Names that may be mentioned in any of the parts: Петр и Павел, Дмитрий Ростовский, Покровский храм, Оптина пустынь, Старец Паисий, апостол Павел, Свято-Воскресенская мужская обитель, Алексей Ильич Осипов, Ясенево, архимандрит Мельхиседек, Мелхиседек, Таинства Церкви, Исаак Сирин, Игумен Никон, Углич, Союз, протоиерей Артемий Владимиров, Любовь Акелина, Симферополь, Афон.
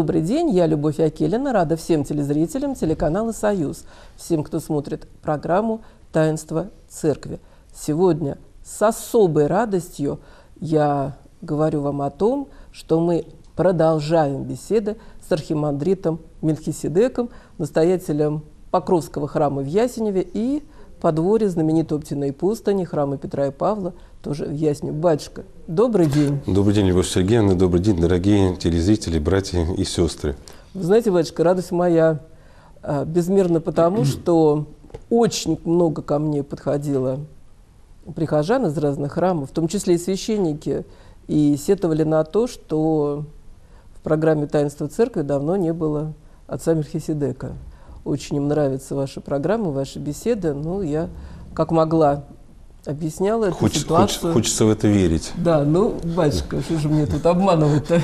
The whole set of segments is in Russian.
Добрый день, я Любовь Акелина, рада всем телезрителям телеканала «Союз», всем, кто смотрит программу «Таинства Церкви». Сегодня с особой радостью я говорю вам о том, что мы продолжаем беседы с архимандритом Мельхиседеком, настоятелем Покровского храма в Ясеневе и подворье знаменитой Оптиной пустыни, храма Петра и Павла, тоже в Ясню. Батюшка, добрый день. Добрый день, Любовь Сергеевна, добрый день, дорогие телезрители, братья и сестры. Вы знаете, батюшка, радость моя безмерна, потому что очень много ко мне подходило прихожан из разных храмов, в том числе и священники, и сетовали на то, что в программе «Таинства Церкви» давно не было отца Мельхиседека. Очень им нравятся ваши программы, ваши беседы. Ну, я как могла объясняла эту ситуацию. Хочется в это верить. Да, ну, батюшка, что же мне тут обманывать-то?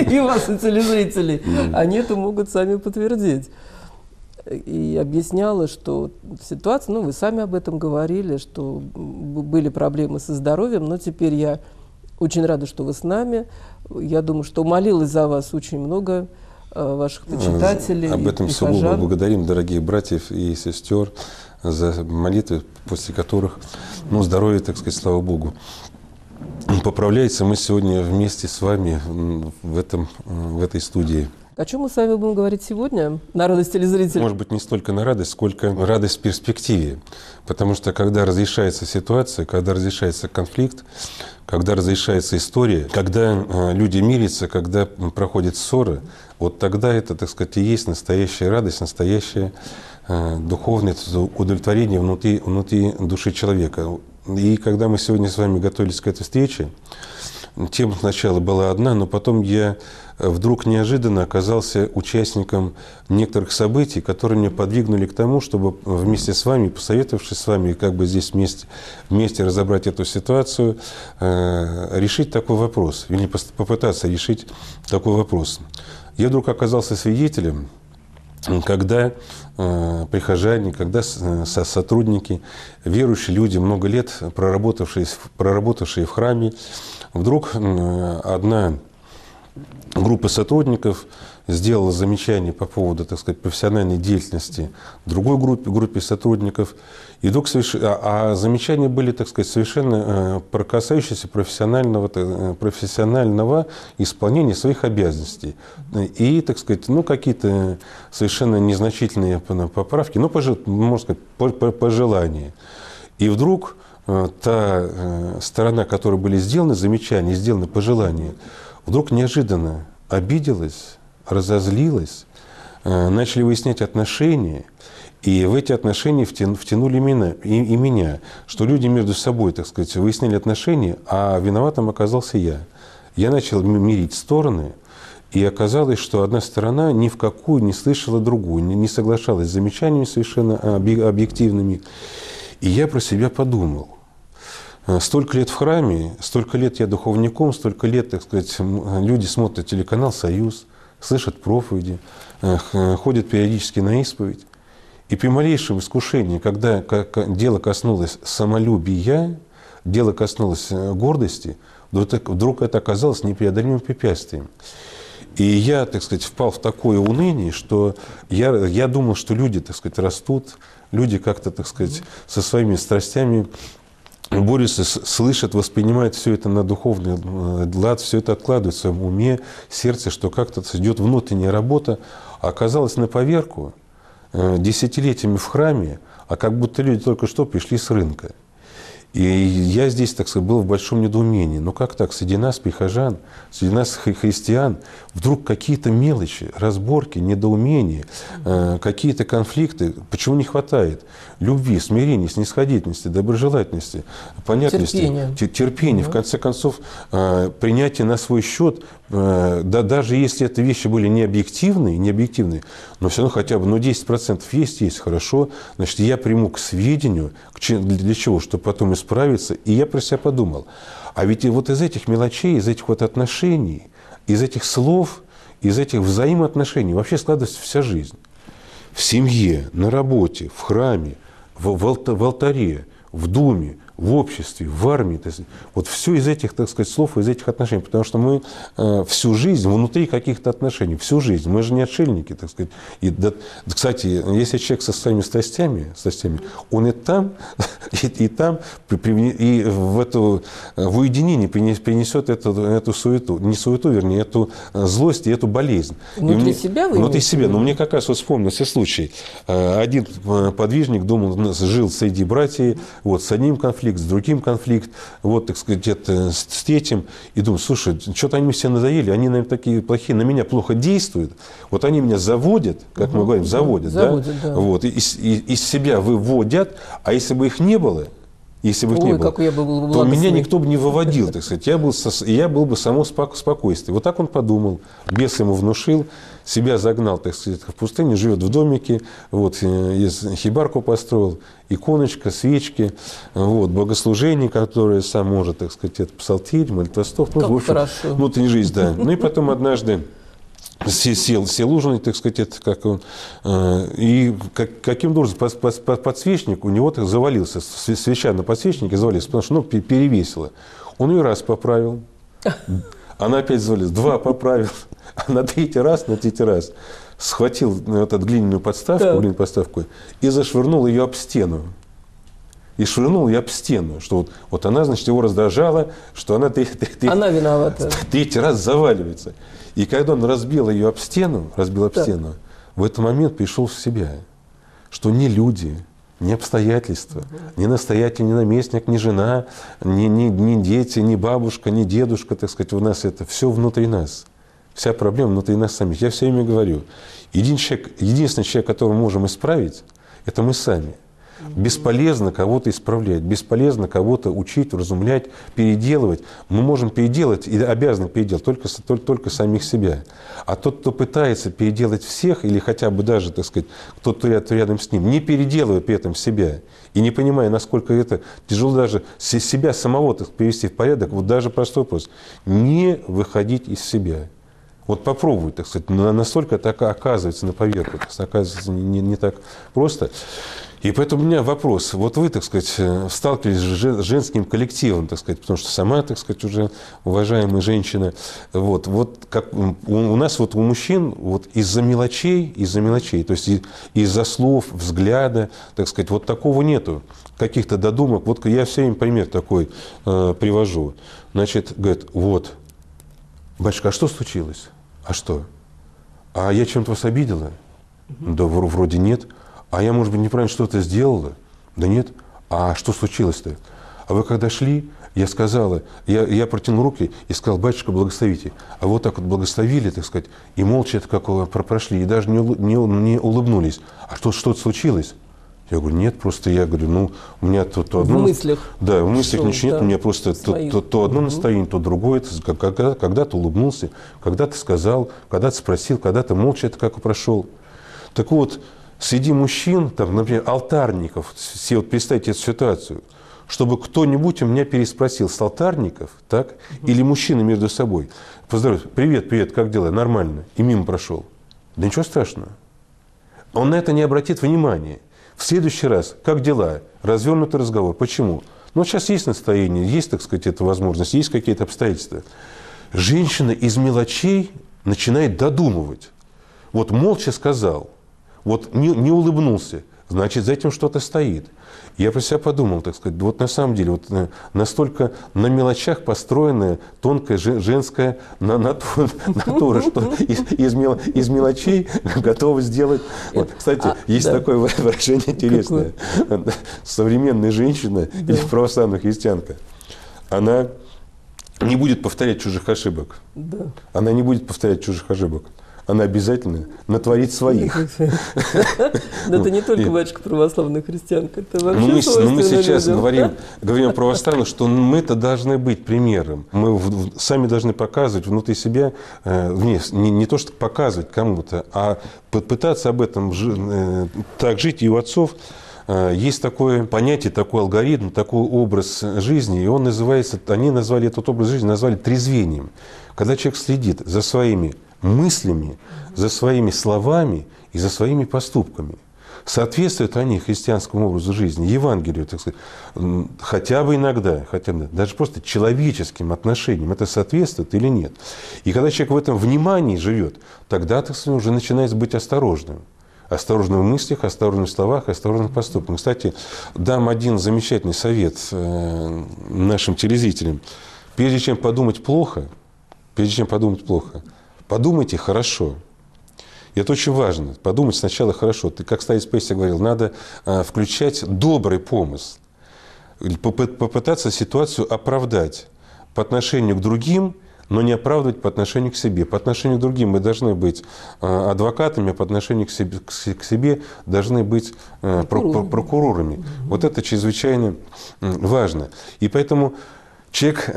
И вас, и телезрителей. Они это могут сами подтвердить. И объясняла, что ситуация, ну, вы сами об этом говорили, что были проблемы со здоровьем, но теперь я очень рада, что вы с нами. Я думаю, что молилась за вас очень много ваших почитателей. Об этом сугубо благодарим дорогих братьев и сестер за молитвы, после которых, ну, здоровье, так сказать, слава Богу, поправляется. Мы сегодня вместе с вами в этой студии. О чем мы с вами будем говорить сегодня? На радость телезрителей? Может быть, не столько на радость, сколько радость в перспективе. Потому что, когда разрешается ситуация, когда разрешается конфликт, когда разрешается история, когда люди мирятся, когда проходят ссоры, вот тогда это, так сказать, и есть настоящая радость, настоящее духовное удовлетворение внутри души человека. И когда мы сегодня с вами готовились к этой встрече, тема сначала была одна, но потом я вдруг неожиданно оказался участником некоторых событий, которые меня подвигнули к тому, чтобы вместе с вами, посоветовавшись с вами, как бы здесь вместе разобрать эту ситуацию, решить такой вопрос, или попытаться решить такой вопрос. Я вдруг оказался свидетелем, когда прихожане, когда сотрудники, верующие люди, много лет проработавшие в храме, вдруг одна группа сотрудников сделала замечание по поводу, так сказать, профессиональной деятельности другой группе сотрудников. И вдруг замечания были, так сказать, совершенно касающиеся профессионального исполнения своих обязанностей. И, так сказать, ну, какие-то совершенно незначительные поправки, ну, можно сказать, пожелания. И вдруг та сторона, которой были сделаны замечания, сделаны пожелания, вдруг неожиданно обиделась, разозлилась, начали выяснять отношения, и в эти отношения втянули и меня, что люди между собой, так сказать, выясняли отношения, а виноватым оказался я. Я начал мирить стороны, и оказалось, что одна сторона ни в какую не слышала другую, не соглашалась с замечаниями совершенно объективными. И я про себя подумал. Столько лет в храме, столько лет я духовником, столько лет, так сказать, люди смотрят телеканал «Союз», слышат проповеди, ходят периодически на исповедь. И при малейшем искушении, когда дело коснулось самолюбия, дело коснулось гордости, вдруг это оказалось непреодолимым препятствием. И я, так сказать, впал в такое уныние, что я думал, что люди, так сказать, растут, люди как-то, так сказать, со своими страстями борются, слышат, воспринимают все это на духовный лад, все это откладывают в своем уме, сердце, что как-то идет внутренняя работа. Оказалось на поверку десятилетиями в храме, а как будто люди только что пришли с рынка. И я здесь, так сказать, был в большом недоумении. Но как так? Среди нас прихожан, среди нас христиан вдруг какие-то мелочи, разборки, недоумения, какие-то конфликты. Почему не хватает любви, смирения, снисходительности, доброжелательности, понятности, терпения, в конце концов, принятия на свой счет, да, даже если эти вещи были необъективные, но все равно хотя бы, ну, 10% есть, хорошо, значит, я приму к сведению, для чего, чтобы потом исправиться. И я про себя подумал, а ведь и вот из этих мелочей, из этих вот отношений, из этих слов, из этих взаимоотношений вообще складывается вся жизнь. В семье, на работе, в храме, в алтаре, в думе, в обществе, в армии. То есть, вот все из этих, так сказать, слов, из этих отношений. Потому что мы всю жизнь внутри каких-то отношений, всю жизнь. Мы же не отшельники, так сказать. И, да, кстати, если человек со своими страстями, он и там, и в уединении принесет эту суету, не суету, вернее, эту злость и эту болезнь. Внутри себя. Но мне как раз вот вспомнился случай. Один подвижник думал, жил среди братьев, вот, с одним конфликт, с другим конфликт, вот, так сказать, это, с третьим. И думаю, слушай, что-то они все надоели, они, наверное, такие плохие, на меня плохо действуют. Вот они меня заводят, как мы говорим, заводят, да? Вот, из себя выводят, а если бы их не было, то меня никто бы не выводил, так сказать. Я был бы само спокойствие. Вот так он подумал, бес ему внушил, себя загнал, так сказать, в пустыне, живет в домике, вот, хибарку построил, иконочка, свечки, вот, богослужение, которое сам может, так сказать, это псалтирь, молитвостов, ну, в общем, внутренняя жизнь, да. Ну, и потом однажды сел ужинать, так сказать, это как он, и каким-то образом подсвечник у него так завалился, свеча на подсвечнике завалилась, потому что, ну, перевесила. Он ее раз поправил, она опять завалилась, два поправил, а на третий раз схватил вот эту глиняную подставку и зашвырнул ее об стену. Что вот она, значит, его раздражала, что она третий раз заваливается. И когда он разбил ее об стену, в этот момент пришел в себя, что не люди, не обстоятельства, ни настоятель, ни наместник, ни жена, ни дети, ни бабушка, ни дедушка, так сказать, у нас это все внутри нас. Вся проблема внутри нас самих. Я все время говорю, единственный человек, которого мы можем исправить, это мы сами. Бесполезно кого-то исправлять, бесполезно кого-то учить, вразумлять, переделывать. Мы можем переделать и обязаны переделать только самих себя. А тот, кто пытается переделать всех, или хотя бы даже, так сказать, тот, кто рядом с ним, не переделывая при этом себя, и не понимая, насколько это тяжело даже себя самого привести в порядок, вот даже простой вопрос, не выходить из себя. Вот попробуй, так сказать, настолько так оказывается на поверхности, оказывается не так просто. И поэтому у меня вопрос. Вот вы, так сказать, сталкивались с женским коллективом, так сказать, потому что сама, так сказать, уже уважаемая женщина. Вот как у нас вот у мужчин вот из-за мелочей, то есть из-за слов, взгляда, так сказать, вот такого нету, каких-то додумок. Вот я все время пример такой привожу. Значит, говорит, вот, батюшка, а что случилось? А что? А я чем-то вас обидела? Да вроде нет. А я, может быть, неправильно что-то сделала? Да нет. А что случилось-то? А вы когда шли, я сказала, я протянул руки и сказал, батюшка, благословите. А вот так вот благословили, так сказать, и молча это как прошли, и даже не улыбнулись. А что-то случилось? Я говорю, нет, просто я говорю, ну, у меня то одно... В мыслях. Да, в мыслях ничего нет, у меня просто то одно настроение, то другое. Когда-то улыбнулся, когда-то сказал, когда-то спросил, когда-то молча это как прошел. Так вот... Среди мужчин, там, например, алтарников, все вот представьте эту ситуацию, чтобы кто-нибудь у меня переспросил с алтарников, так, или мужчины между собой, поздоровайся, привет, как дела, нормально, и мимо прошел. Да ничего страшного. Он на это не обратит внимания. В следующий раз, как дела, развернутый разговор. Почему? Ну, сейчас есть настроение, есть, так сказать, эта возможность, есть какие-то обстоятельства. Женщина из мелочей начинает додумывать. Вот молча сказал. Вот не улыбнулся, значит, за этим что-то стоит. Я про себя подумал, так сказать, вот на самом деле, вот настолько на мелочах построена тонкая женская натура, что из мелочей готовы сделать... Вот, кстати, есть такое выражение интересное. Современная женщина или православная христианка, она не будет повторять чужих ошибок. Она обязательно натворит своих. Но это не только, батюшка, православная христианка, это вообще свойственно. Мы сейчас говорим о православном, что мы-то должны быть примером. Мы сами должны показывать внутри себя, не то что показывать кому-то, а пытаться об этом так жить. И у отцов есть такое понятие, такой алгоритм, такой образ жизни, и он называется, они назвали этот образ жизни, назвали трезвением. Когда человек следит за своими мыслями, за своими словами и за своими поступками. Соответствуют они христианскому образу жизни, Евангелию, так сказать, хотя бы иногда, даже просто человеческим отношениям это соответствует или нет. И когда человек в этом внимании живет, тогда, так сказать, уже начинает быть осторожным. Осторожным в мыслях, осторожным в словах, осторожным в поступках. Кстати, дам один замечательный совет нашим телезрителям. Прежде чем подумать плохо, подумайте хорошо. И это очень важно. Подумать сначала хорошо. Ты, как Старец Паисий говорил, надо включать добрый помысл. Попытаться ситуацию оправдать по отношению к другим, но не оправдывать по отношению к себе. По отношению к другим мы должны быть адвокатами, а по отношению к себе должны быть прокурорами. Вот это чрезвычайно важно. И поэтому человек,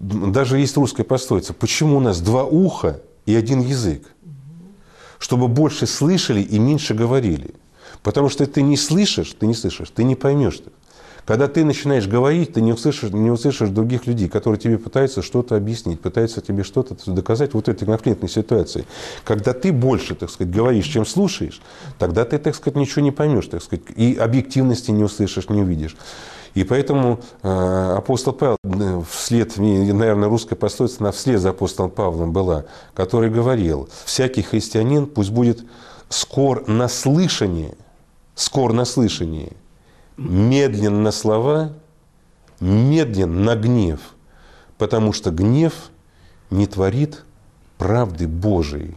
даже есть русская пословица, почему у нас два уха и один язык? Чтобы больше слышали и меньше говорили. Потому что ты не слышишь, ты не поймешь. Когда ты начинаешь говорить, ты не услышишь других людей, которые тебе пытаются что-то объяснить, пытаются тебе что-то доказать. Вот этой конфликтной ситуации. Когда ты больше, так сказать, говоришь, чем слушаешь, тогда ты, так сказать, ничего не поймешь, так сказать, и объективности не услышишь, не увидишь. И поэтому апостол Павел, наверное, русская пословица, она вслед за апостолом Павлом была, который говорил: всякий христианин пусть будет скор на слышание, медлен на слова, медлен на гнев, потому что гнев не творит правды Божией.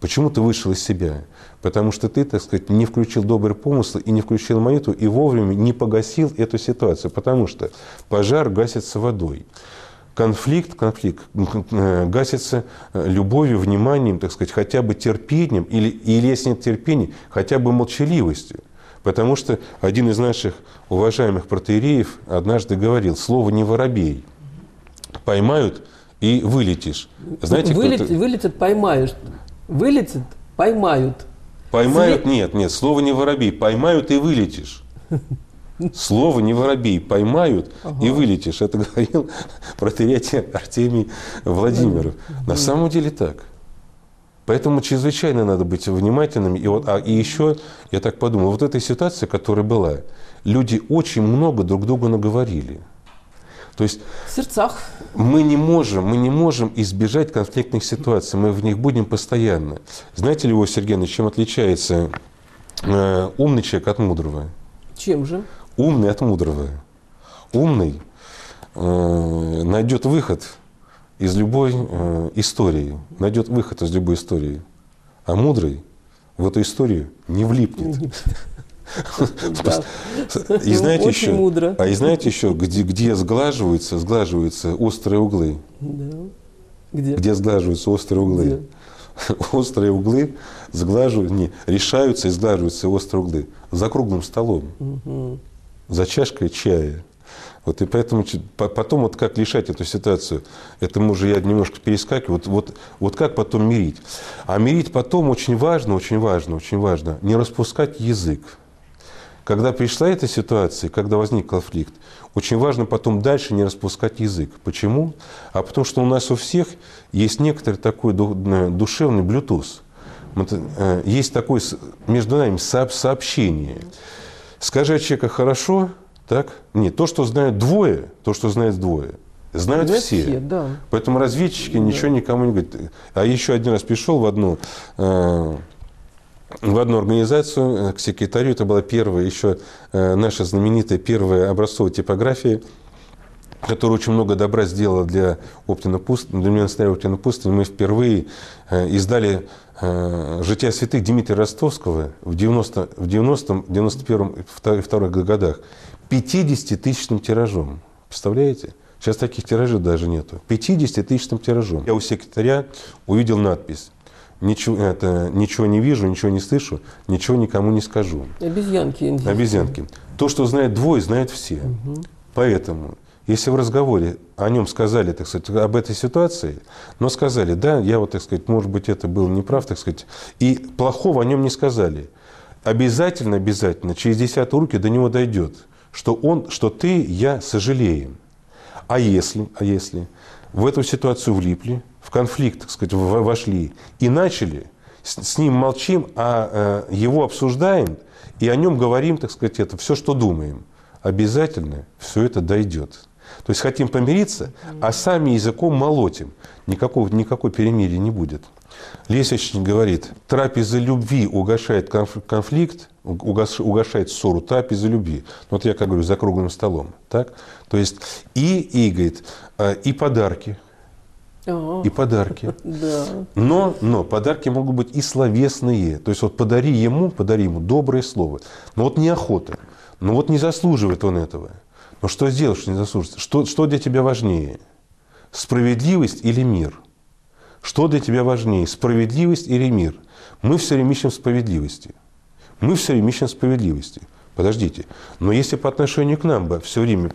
Почему ты вышел из себя? Потому что ты, так сказать, не включил добрый помысл и не включил молитву, и вовремя не погасил эту ситуацию. Потому что пожар гасится водой. Конфликт гасится любовью, вниманием, так сказать, хотя бы терпением, или если нет терпения, хотя бы молчаливостью. Потому что один из наших уважаемых протоиереев однажды говорил: слово не воробей. Поймают и вылетишь. Знаете, вылетят, поймаешь. Вылетит, поймают. Поймают? Нет, слово не воробей. Поймают и вылетишь. Слово не воробей. Поймают и вылетишь. Это говорил протоиерей Артемий Владимиров. На самом деле так. Поэтому чрезвычайно надо быть внимательными. И еще, я так подумал, вот эта ситуация, которая была, люди очень много друг другу наговорили. То есть в сердцах. Мы не можем избежать конфликтных ситуаций, мы в них будем постоянно. Знаете ли, Любовь Сергеевна, чем отличается умный человек от мудрого? Чем же? Умный от мудрого. Умный найдет выход из любой истории, а мудрый в эту историю не влипнет. Да. И знаете еще, мудро. А и знаете еще, где сглаживаются острые углы? Да. Где сглаживаются острые углы? Где? Острые углы решаются и сглаживаются острые углы за круглым столом, за чашкой чая. Вот и поэтому потом вот как решать эту ситуацию, этому уже я немножко перескакиваю, вот как потом мирить. А мирить потом очень важно, не распускать язык. Когда пришла эта ситуация, когда возник конфликт, очень важно потом дальше не распускать язык. Почему? А потому что у нас у всех есть некоторый такой душевный блютуз. Есть такое между нами сообщение. Скажи от человека хорошо, так? Нет, то, что знают двое. Знают все. Да. Поэтому разведчики ничего никому не говорят. А еще один раз пришел в одну организацию, к секретарю, это была первая еще наша знаменитая первая образцовая типография, которая очень много добра сделала для монастыря Оптина пустынь. Мы впервые издали «Жития святых» Дмитрия Ростовского в 90-91-92 годах 50-тысячным тиражом. Представляете? Сейчас таких тиражей даже нету. 50-тысячным тиражом. Я у секретаря увидел надпись: Ничего не вижу, ничего не слышу, ничего никому не скажу. Обезьянки. То, что знают двое, знают все. Поэтому, если в разговоре о нем сказали, так сказать, об этой ситуации, но сказали, да, я вот, так сказать, может быть, это был неправ, так сказать, и плохого о нем не сказали, обязательно, через 10 руки до него дойдет, что ты, я сожалеем. А если в эту ситуацию влипли, в конфликт, так сказать, вошли и начали, с ним молчим, а его обсуждаем и о нем говорим, так сказать, это все, что думаем. Обязательно все это дойдет. То есть хотим помириться, а сами языком молотим. Никакой перемирия не будет. Лесечник говорит, трапеза любви угошает конфликт, угошает ссору, трапеза любви. Вот я, как говорю, за круглым столом. Так? То есть и говорит, и подарки. И подарки. Но подарки могут быть и словесные. То есть вот подари ему доброе слово. Но вот неохота. Но вот не заслуживает он этого. Но что сделать, что не заслуживает? Что для тебя важнее? Справедливость или мир? Что для тебя важнее? Справедливость или мир? Мы все время ищем справедливости. Мы все время ищем справедливости. Подождите. Но если по отношению к нам бы все время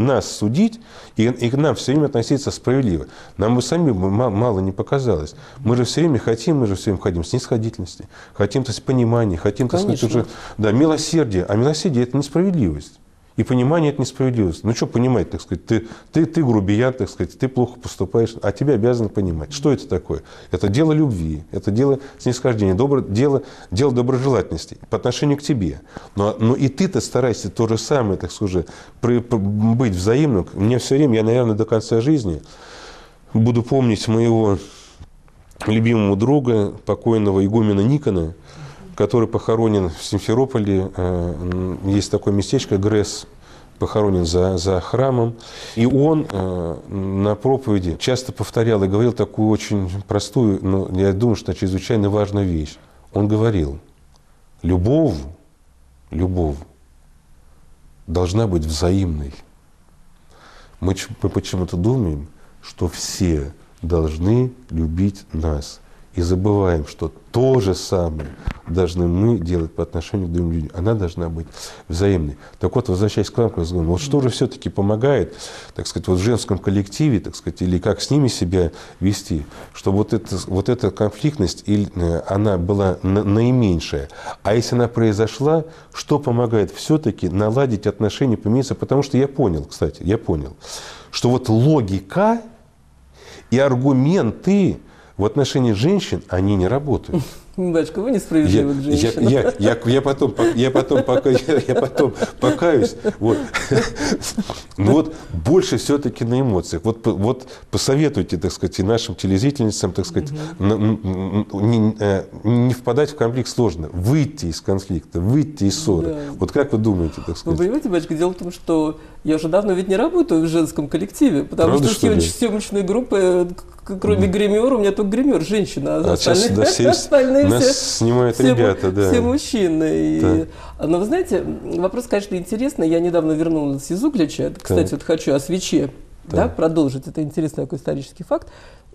нас судить и к нам все время относиться справедливо, нам бы самим мало не показалось. Мы же все время хотим, снисходительности, хотим, то есть, понимания, хотим, так сказать, уже, да, милосердия. А милосердие – это несправедливость. И понимание – это несправедливость. Ну, что понимать, так сказать, ты грубиян, так сказать, ты плохо поступаешь, а тебя обязаны понимать. Что это такое? Это дело любви, это дело снисхождения, дело доброжелательности по отношению к тебе. Но и ты-то старайся то же самое, так сказать, быть взаимным. Мне все время, я, наверное, до конца жизни буду помнить моего любимого друга, покойного игумена Никона, который похоронен в Симферополе, есть такое местечко, Грэс, похоронен за храмом. И он на проповеди часто повторял и говорил такую очень простую, но я думаю, что чрезвычайно важную вещь. Он говорил, любовь должна быть взаимной. Мы почему-то думаем, что все должны любить нас. И забываем, что то же самое должны мы делать по отношению к другим людям. Она должна быть взаимной. Так вот, возвращаясь к вам, вот что же все-таки помогает, так сказать, вот в женском коллективе, так сказать, или как с ними себя вести, чтобы вот эта конфликтность, она была наименьшая. А если она произошла, что помогает все-таки наладить отношения, помириться? Потому что я понял, что вот логика и аргументы в отношении женщин они не работают. Батюшка, вы несправедливы к женщинам. Я потом покаюсь. Вот. Но вот больше все-таки на эмоциях. Вот посоветуйте, так сказать, и нашим телезрительницам, так сказать, не впадать в конфликт сложно. Выйти из конфликта, выйти из ссоры. Да. Вот как вы думаете, так сказать? Вы понимаете, батюшка, дело в том, что я уже давно ведь не работаю в женском коллективе, потому что съемочные группы, кроме гримера, у меня только гример женщина, а остальные нас все снимают ребята, да. Все мужчины. Да. Но вы знаете, вопрос, конечно, интересный. Я недавно вернулась из Углича. Кстати, вот хочу о свече продолжить. Это интересный такой исторический факт.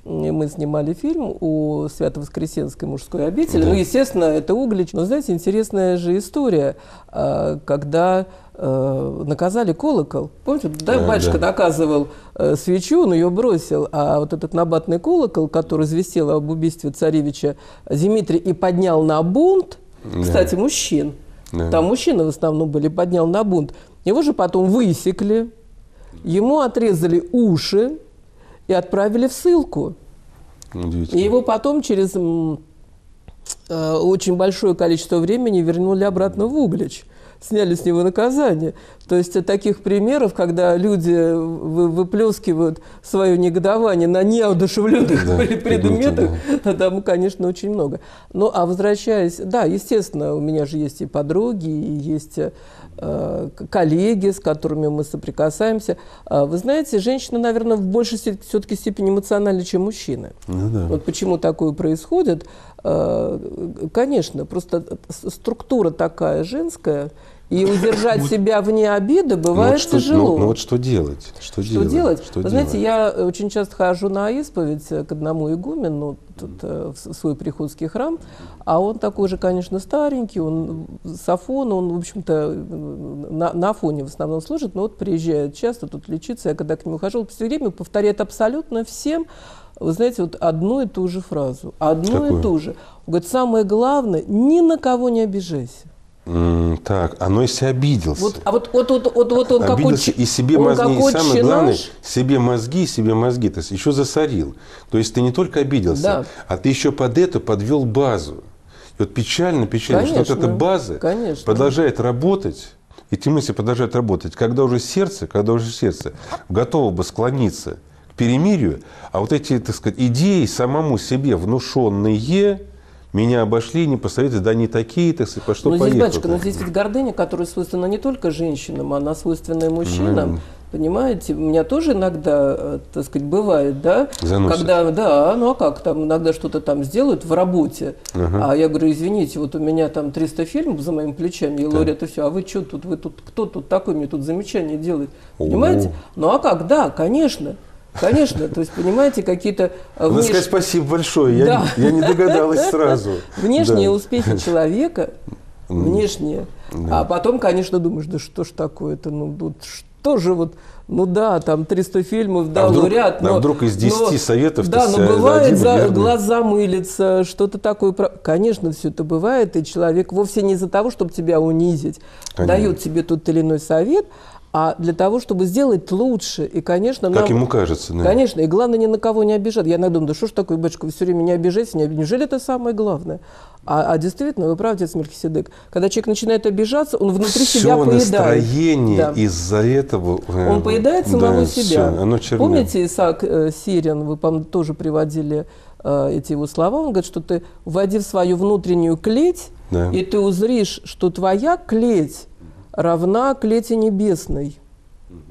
Мы снимали фильм о Свято-Воскресенской мужской обители. Да. Ну, естественно, это Углич. Но, знаете, интересная же история, когда наказали колокол. Помните, батюшка наказывал свечу, он ее бросил, а вот этот набатный колокол, который известил об убийстве царевича Дмитрия и поднял на бунт, кстати, мужчин, там мужчины в основном были, поднял на бунт. Его же потом высекли, ему отрезали уши, и отправили в ссылку. И его потом через очень большое количество времени вернули обратно в Углич. Сняли с него наказание. То есть таких примеров, когда люди выплескивают свое негодование на неодушевленных предметах, там, конечно, очень много. Ну, а возвращаясь... Да, естественно, у меня же есть и подруги, и есть коллеги, с которыми мы соприкасаемся. Вы знаете, женщина, наверное, в большей все-таки степени эмоциональна, чем мужчина. Ну, да. Вот почему такое происходит. Конечно, просто структура такая женская, и удержать себя вне обиды бывает тяжело. Вот что делать? Что делать? Знаете, я очень часто хожу на исповедь к одному игумену, в свой приходский храм, а он такой же, конечно, старенький, он с Афона, он, в общем-то, на Афоне в основном служит, но вот приезжает часто, тут лечится, я когда к нему хожу, он все время повторяет абсолютно всем, вы знаете, вот одну и ту же фразу, Он говорит, самое главное, ни на кого не обижайся. Так, оно если обиделся. Вот, а вот он обиделся, какой, и себе он мозги, какой, и самое главное, себе мозги, то есть еще засорил. То есть ты не только обиделся, да, а ты еще под это подвел базу. И вот печально, конечно, что вот эта база, конечно, продолжает работать, эти мысли продолжают работать, когда уже сердце готово бы склониться к перемирию, а вот эти, так сказать, идеи самому себе внушенные. Меня обошли, не посоветовали, да не такие, так сказать, по что поехал. Здесь ведь гордыня, которая свойственна не только женщинам, она свойственна и мужчинам. Понимаете, у меня тоже иногда, так сказать, бывает, да, заносит. Когда, да, ну а как, там иногда что-то там сделают в работе, а я говорю, извините, вот у меня там 300 фильмов за моими плечами, и лауреат, и все, а вы что тут, кто тут такой, мне тут замечание делает, понимаете? Ну а как, да, конечно. Конечно, то есть, понимаете, какие-то... Надо сказать спасибо большое, да. я не догадалась сразу. Внешние успехи человека, внешние, а потом, конечно, думаешь, да что ж такое-то, ну что же вот, ну да, там 300 фильмов, да, лауреат, но... вдруг из 10 советов... Да, но бывает, глаза мылятся, что-то такое... Конечно, все это бывает, и человек вовсе не из-за того, чтобы тебя унизить, дает тебе тот или иной совет, а для того, чтобы сделать лучше. И, конечно, как ему кажется. Да. Конечно, и главное, ни на кого не обижать. Я иногда думаю, да что ж такое, батюшка, вы все время не обижаетесь, неужели это самое главное? А действительно, вы правы, отец Мельхиседек, когда человек начинает обижаться, он внутри себя поедает. Все настроение из-за этого... Он поедает самого себя. Помните, Исаак Сирин, вы, по-моему, тоже приводили эти его слова, он говорит, что ты войди в свою внутреннюю клеть, и ты узришь, что твоя клеть равна клете небесной.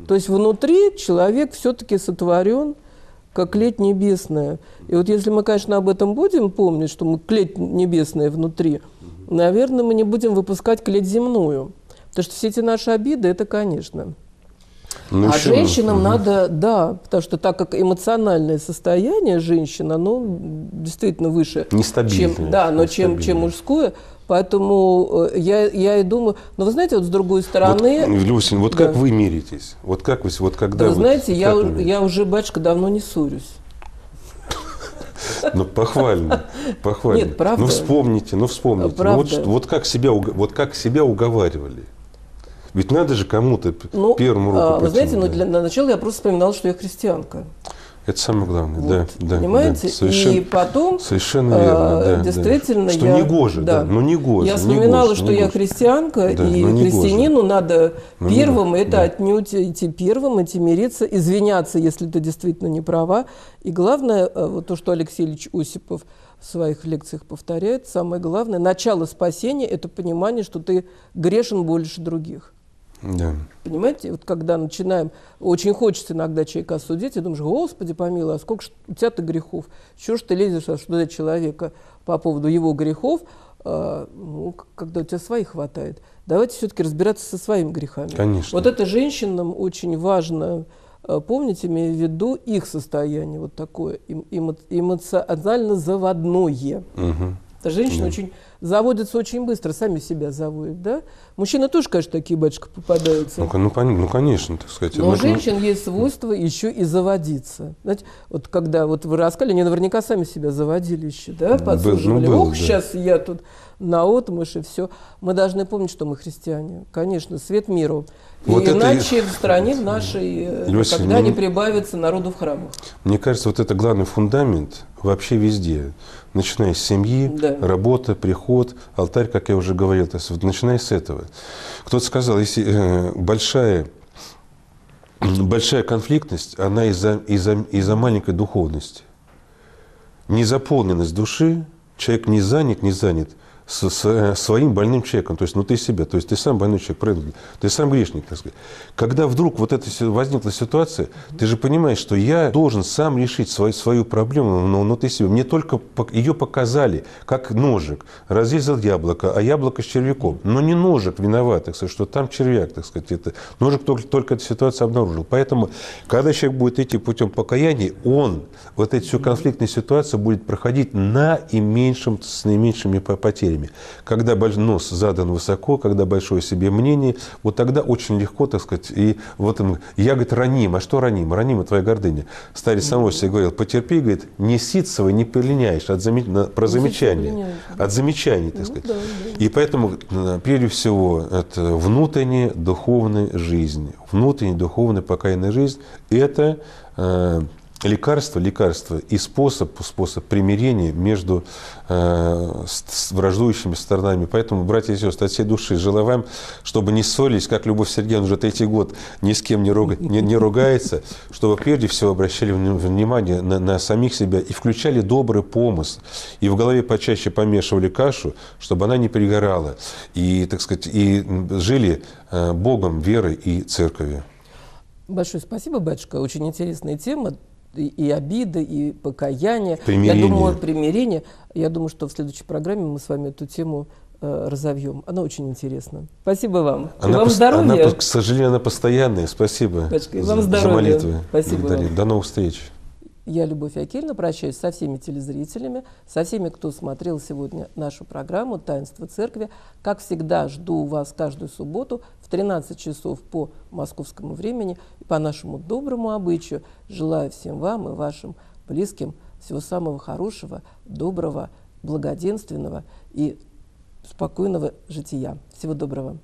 То есть внутри человек все-таки сотворен как клеть небесная. И вот если мы, конечно, об этом будем помнить, что мы клеть небесная внутри, наверное, мы не будем выпускать клеть земную. Потому что все эти наши обиды, это, конечно. Ну, а женщинам надо, да, потому что так как эмоциональное состояние женщин, оно действительно выше, чем мужское. Поэтому я и думаю, но вы знаете, вот с другой стороны... Вот, Люсин, вот как вы миритесь? Вот как вы, вот когда... Да, вы знаете, я уже, батюшка, давно не ссорюсь. Ну, похвально. Нет, правда. Ну, вспомните. Вот как себя уговаривали. Ведь надо же кому-то первому руку потянуть. Вы знаете, но для начала я просто вспоминала, что я христианка. Это самое главное, вот, да. Понимаете? Да, и потом, совершенно верно, действительно, что я... Негоже. Я вспоминала, что я христианка, и христианину надо первым, отнюдь идти первым, идти мириться, извиняться, если ты действительно не права. И главное, вот то, что Алексей Ильич Осипов в своих лекциях повторяет, самое главное, начало спасения – это понимание, что ты грешен больше других. Да. Понимаете, вот когда начинаем, очень хочется иногда человека осудить, и думаешь, Господи помилуй, а сколько у тебя-то грехов? Чего ж ты лезешь осуждать человека по поводу его грехов, когда у тебя своих хватает? Давайте все-таки разбираться со своими грехами. Конечно. Вот это женщинам очень важно помнить, имея в виду их состояние, вот такое эмоционально заводное. Женщина очень заводится очень быстро, сами себя заводят, да? Мужчины тоже, конечно, такие, батюшка, попадаются. Ну конечно, так сказать. Но у женщин есть свойство еще и заводиться. Знаете, вот когда вот вы рассказали, они наверняка сами себя заводили еще, да? Подслушивали. Ох, сейчас я тут наотмашь и все. Мы должны помнить, что мы христиане. Конечно, свет миру. Вот иначе в стране нашей никогда не прибавится народу в храмах. Мне кажется, вот это главный фундамент вообще везде. Начиная с семьи, работа, приход, алтарь, как я уже говорил. То есть, вот, начиная с этого. Кто-то сказал, если большая конфликтность, она из-за маленькой духовности. Незаполненность души, человек не занят со своим больным человеком, то есть внутри себя, то есть ты сам больной человек, ты сам грешник, так сказать. Когда вдруг вот эта возникла ситуация, ты же понимаешь, что я должен сам решить свою проблему, но внутри себя. Мне только ее показали, как ножик. Разрезал яблоко, а яблоко с червяком. Но не ножик виноват, так сказать, что там червяк, так сказать. Это. Ножик только эту ситуацию обнаружил. Поэтому, когда человек будет идти путем покаяния, он вот эти все конфликтные ситуации будет проходить с наименьшими потерями. своими. Когда нос задан высоко, когда большое себе мнение, вот тогда очень легко, так сказать, и вот он, я, говорит, раним. А что раним? Ранима твоя гордыня. Старец самого себе говорил, потерпи, говорит, не ситцево не пеленяешь про замечания. От замечаний, так сказать. Да, да. И поэтому, прежде всего, это внутренняя духовная жизнь. Внутренняя духовная покаянная жизнь – это лекарство и способ примирения между с враждующими сторонами. Поэтому, братья и сестры, от всей души желаю вам, чтобы не ссорились, как Любовь Сергеевна уже третий год ни с кем не ругается, чтобы прежде всего обращали внимание на самих себя и включали добрый помысл, и в голове почаще помешивали кашу, чтобы она не перегорала, и, так сказать, и жили Богом, верой и церковью. Большое спасибо, батюшка. Очень интересная тема. И обиды, и покаяние. Примирение. Я думаю, примирение. Я думаю, что в следующей программе мы с вами эту тему разовьем. Она очень интересна. Спасибо вам. И вам здоровья. К сожалению, она постоянная. Спасибо. Батюшка, и вам здоровья. За молитвы. Спасибо вам. До новых встреч. Я, Любовь Акелина, прощаюсь со всеми телезрителями, со всеми, кто смотрел сегодня нашу программу «Таинство Церкви». Как всегда, жду вас каждую субботу в 13 часов по московскому времени и по нашему доброму обычаю. Желаю всем вам и вашим близким всего самого хорошего, доброго, благоденственного и спокойного жития. Всего доброго.